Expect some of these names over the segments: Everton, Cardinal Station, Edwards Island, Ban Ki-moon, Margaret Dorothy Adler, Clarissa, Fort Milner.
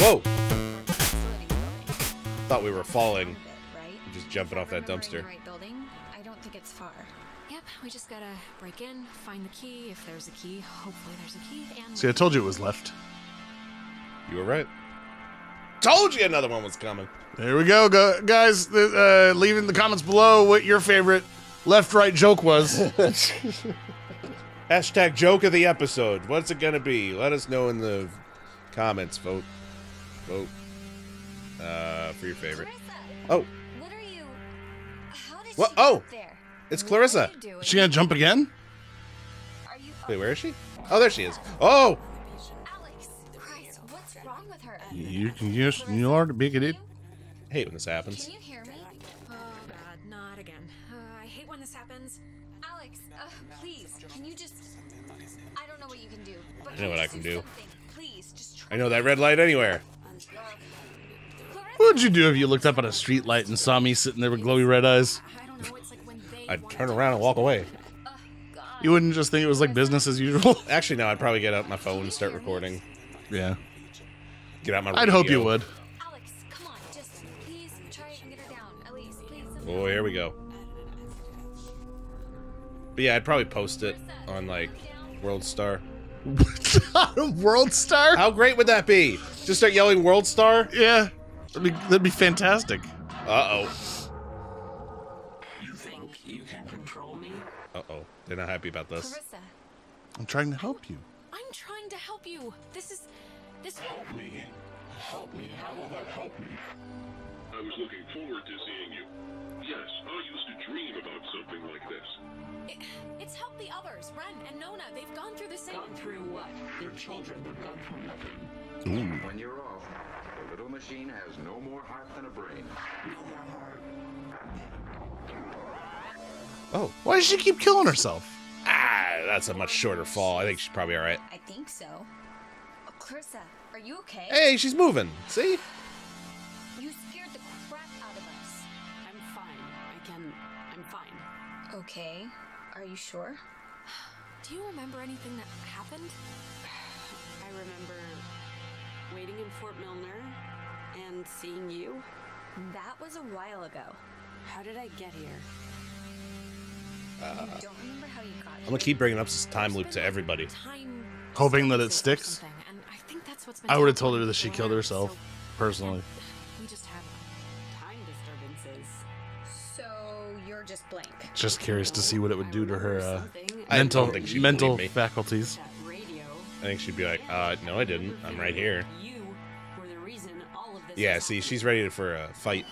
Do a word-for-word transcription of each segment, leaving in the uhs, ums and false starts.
Whoa! Thought we were falling. Just jumping off that dumpster. Right building. I don't think it's far. Yep, we just gotta break in, find the key if there's a key. Hopefully there's a key. And see, I told you it was left. You were right. Told you another one was coming. There we go, go guys. Uh, leave in the comments below what your favorite left-right joke was. Hashtag joke of the episode. What's it gonna be? Let us know in the comments. Vote, vote uh, for your favorite. Oh. What are you? How did what? Oh. There? It's Clarissa. Is she gonna jump again? Are you Wait, where is she? Oh, there she is. Oh. Alex, Christ, what's wrong with her? You can just you are big idiot. I hate when this happens. Can you hear me? Oh God, not again. Uh, I hate when this happens. Alex, uh, please, can you just? I don't know what you can do. But I know what I can do. Please, just try. I know that red light anywhere. What would you do if you looked up on a street light and saw me sitting there with glowy red eyes? I'd turn around and walk away. You wouldn't just think it was like business as usual? Actually, no, I'd probably get out my phone and start recording. Yeah. Get out my radio. I'd hope you would. Alex, come on, just please try and get her down. Elise, please. Oh, here we go. But yeah, I'd probably post it on like World Star. World Star? How great would that be? Just start yelling World Star? Yeah. That'd be, that'd be fantastic. Uh-oh. You can control me. Uh-oh. They're not happy about this. Clarissa, I'm trying to help you. I'm trying to help you. This is... This... Help me. Help me. How will that help me? I was looking forward to seeing you. Yes, I used to dream about something like this. It, it's helped the others. Ren and Nona. They've gone through the same... Gone through what? Their children have gone through nothing. Ooh. When you're off, the little machine has no more heart than a brain. No more heart. Oh, why does she keep killing herself? Ah, that's a much shorter fall. I think she's probably all right. I think so. Oh, Clarissa, are you okay? Hey, she's moving. See? You scared the crap out of us. I'm fine. I can... I'm fine. Okay. Are you sure? Do you remember anything that happened? I remember waiting in Fort Milner and seeing you. That was a while ago. How did I get here? Uh, I'm gonna keep bringing up this time loop to everybody, hoping that it sticks. I would have told her that she killed herself, personally. We just have time disturbances. So you're just blank. Just curious to see what it would do to her uh, mental mental faculties. I think she'd be like, uh, "No, I didn't. I'm right here." Yeah, see, she's ready for a fight.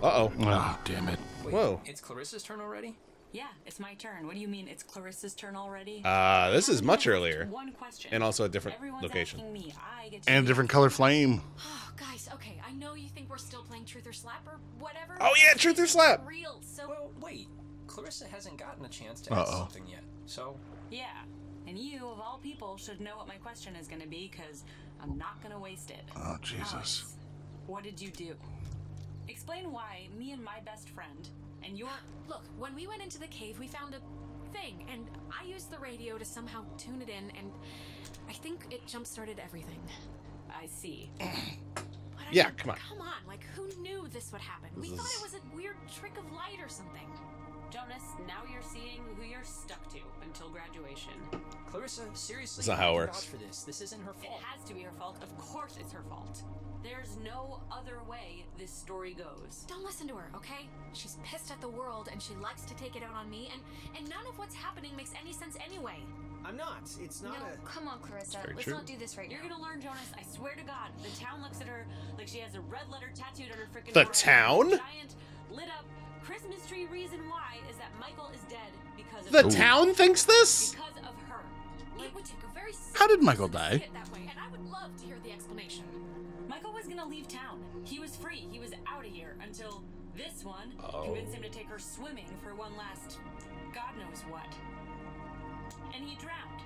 Uh oh. Oh, damn it. Whoa. It's Clarissa's turn already. Yeah, it's my turn. What do you mean it's Clarissa's turn already? Uh, this is much earlier. One question. And also a different Everyone's location. Me, I get to and a different color flame. Oh, guys, okay. I know you think we're still playing Truth or Slap or whatever. Oh, yeah, Truth or Slap. Real, so well, wait. Clarissa hasn't gotten a chance to uh -oh. ask something yet, so... Yeah, and you, of all people, should know what my question is going to be, because I'm not going to waste it. Oh, Jesus. Alex, what did you do? Explain why me and my best friend... And you're look, when we went into the cave, we found a thing, and I used the radio to somehow tune it in, and I think it jump-started everything. I see. But I yeah, mean, come on. Come on, like, who knew this would happen? This we is... thought it was a weird trick of light or something. Jonas, now you're seeing who you're stuck to until graduation. Clarissa, seriously, that's not how it works. For this. This isn't her fault. It has to be her fault. Of course it's her fault. There's no other way this story goes. Don't listen to her, okay? She's pissed at the world, and she likes to take it out on me, and, and none of what's happening makes any sense anyway. I'm not. It's not no, a... come on, Clarissa. Let's true. Not do this right You're now. You're gonna learn, Jonas. I swear to God. The town looks at her like she has a red letter tattooed on her freaking... The town? Giant, lit up, Christmas tree reason why is that Michael is dead because of... The her. Town thinks this? Because of her. It would take a very... How did Michael die? That way, and I would love to hear the explanation. Michael was gonna leave town. He was free. He was out of here until this one oh. convinced him to take her swimming for one last God knows what. And he drowned.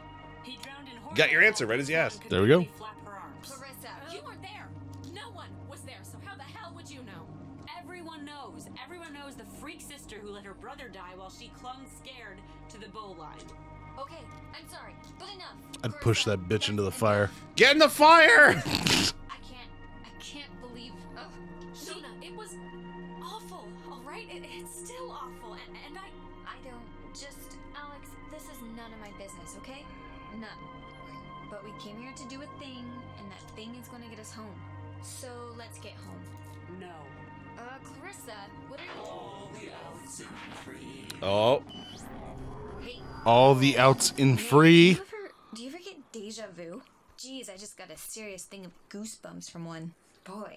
He drowned in horror. Got your answer right as you asked. There we go. Clarissa, you weren't there. No one was there, so how the hell would you know? Everyone knows. Everyone knows the freak sister who let her brother die while she clung scared to the bowline. Okay, I'm sorry, but enough. I'd push that bitch into the fire. Get in the fire! none of my business, okay? None. But we came here to do a thing, and that thing is going to get us home. So let's get home. No. Uh, Clarissa, what are you... All the outs in free. Oh. Hey. All the outs in free. Do you ever, do you ever get deja vu? Jeez, I just got a serious thing of goosebumps from one. Boy.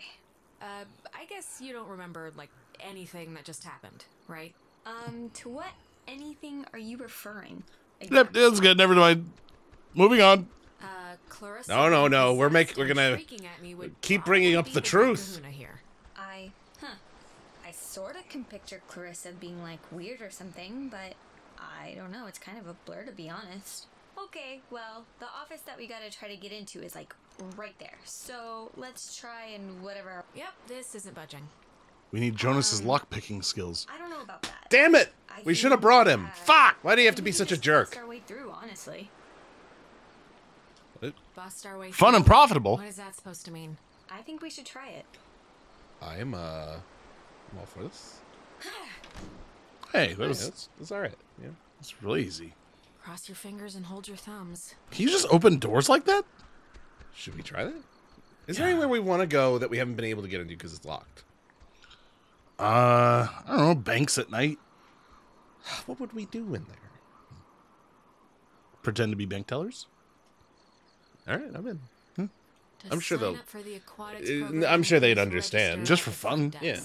Uh, I guess you don't remember, like, anything that just happened, right? Um, to what anything are you referring? Yep, that's good. Never mind. Moving on. Uh, Clarissa. No, no, no. We're making. We're gonna keep bringing up the truth. I, huh? I sort of can picture Clarissa being like weird or something, but I don't know. It's kind of a blur, to be honest. Okay, well, the office that we gotta try to get into is like right there. So let's try and whatever. Yep, this isn't budging. We need Jonas's um, lockpicking skills. I don't know about that. Damn it! I we should have brought him. That. Fuck! Why do you have to be such a jerk? Bust our way through, honestly. What? Bust our way Fun through. and profitable. What is that supposed to mean? I think we should try it. I'm uh, I'm all for this. Hey, that was, that's that's all right. Yeah, it's really easy. Cross your fingers and hold your thumbs. Can you just open doors like that? Should we try that? Is yeah. there anywhere we want to go that we haven't been able to get into because it's locked? Uh, I don't know, banks at night. What would we do in there? Pretend to be bank tellers? All right, I'm in. Hmm. I'm sure they'll. The uh, I'm sure they'd understand. Just for fun. Yeah.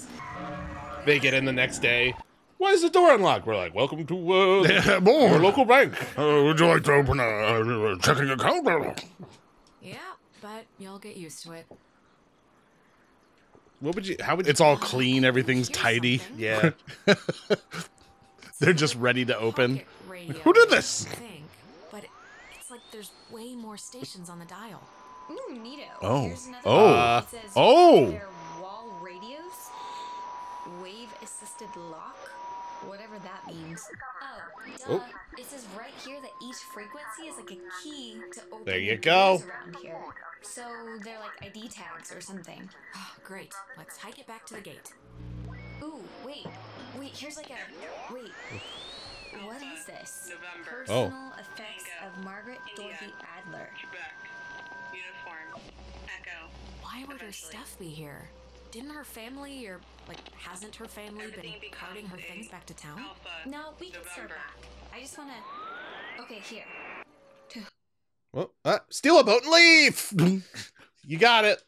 They get in the next day. Why is the door unlocked? We're like, welcome to uh, yeah, more local bank. Uh, would you like to open a uh, checking account? Yeah, but you'll get used to it. What would you? How would you, it's all clean? Everything's tidy. Something. Yeah. They're just ready to open. Who did this? Think, but it's like there's way more stations on the dial. Ooh, neato. Oh. Oh. Uh, says, oh. Wall radios, wave-assisted lock, whatever that means. Oh. Duh. Oh. It says right here that each frequency is like a key to open. There you go. Around here. So they're like I D tags or something. Oh, great. Let's hike it back to the gate. Ooh, wait. Wait, here's like a... Wait. What is this? November. Personal oh. effects of Margaret Dorothy Adler. Quebec. Uniform. Echo. Why would Eventually. her stuff be here? Didn't her family or, like, hasn't her family Everything been carting her things back to town? Alpha. No, we November. can start back. I just want to... Okay, here. Well, uh, steal a boat and leave! You got it.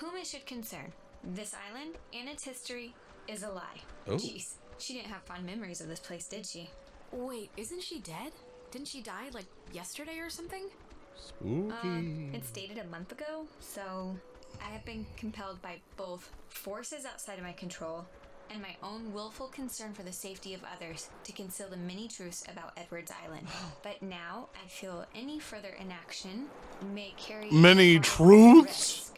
Whom it should concern. This island and its history is a lie. Oh. Jeez. She didn't have fond memories of this place, did she? Wait, isn't she dead? Didn't she die, like, yesterday or something? Spooky. Um, it's dated a month ago, so I have been compelled by both forces outside of my control and my own willful concern for the safety of others to conceal the many truths about Edwards Island. But now I feel any further inaction may carry many truths.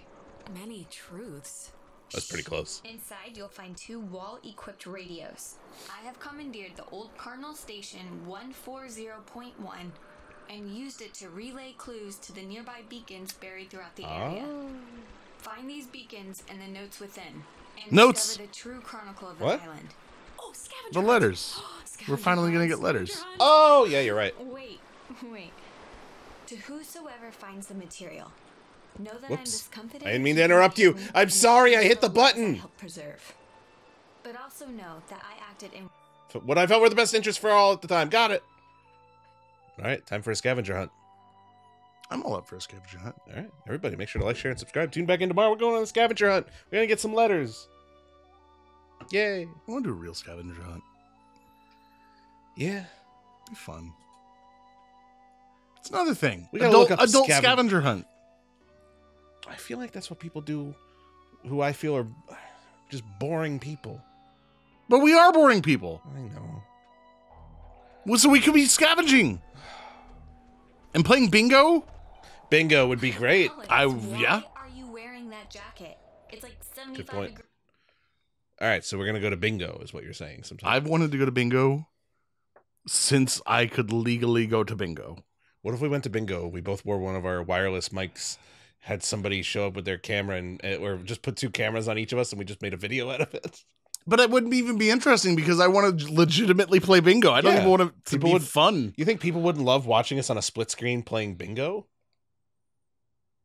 Many truths. That's pretty close. Inside, you'll find two wall-equipped radios. I have commandeered the old Cardinal Station one forty point one and used it to relay clues to the nearby beacons buried throughout the area. Oh. Find these beacons and the notes within. And notes. The true chronicle of the what? Island. Oh, scavenger. The letters. We're finally going to get letters. Oh, yeah, you're right. Wait, wait. To whosoever finds the material. Know that Whoops. I'm discomfited. I didn't mean to interrupt you. I'm sorry I hit the button. Help preserve. But also know that I acted in what I felt were the best interests for all at the time. Got it. All right, time for a scavenger hunt. I'm all up for a scavenger hunt. All right, everybody, make sure to like, share, and subscribe. Tune back in tomorrow. We're going on a scavenger hunt. We're going to get some letters. Yay. I want to do a real scavenger hunt. Yeah. It'd be fun. It's another thing. We adult look up adult scaven scavenger hunt. I feel like that's what people do who I feel are just boring people. But we are boring people. I know. Well, so we could be scavenging. And playing bingo? Bingo would be great. Alex, I why yeah. are you wearing that jacket? It's like seventy-five Good point. All right, so we're going to go to bingo is what you're saying sometimes. I've wanted to go to bingo since I could legally go to bingo. What if we went to bingo? We both wore one of our wireless mics, had somebody show up with their camera and or just put two cameras on each of us and we just made a video out of it. But it wouldn't even be interesting because I want to legitimately play bingo. I don't yeah. even want it to people be would, fun. You think people wouldn't love watching us on a split screen playing bingo?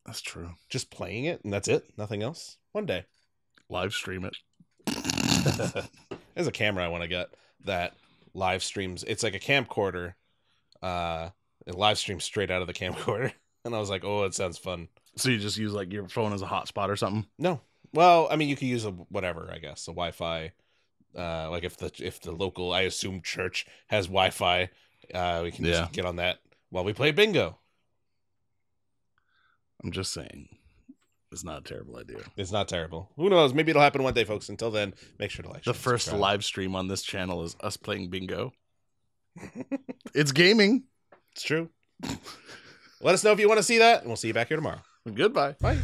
That's true. Just playing it and that's it. Nothing else. One day. Live stream it. There's a camera I want to get that live streams. It's like a camcorder. Uh, it live streams straight out of the camcorder. And I was like, oh, it sounds fun. So you just use like your phone as a hotspot or something? No. Well, I mean, you could use a whatever, I guess, a Wi-Fi. Uh, like if the if the local, I assume, church has Wi-Fi, uh, we can yeah. just get on that while we play bingo. I'm just saying, it's not a terrible idea. It's not terrible. Who knows? Maybe it'll happen one day, folks. Until then, make sure to like. The first subscribe. Live stream on this channel is us playing bingo. It's gaming. It's true. Let us know if you want to see that, and we'll see you back here tomorrow. Goodbye. Bye.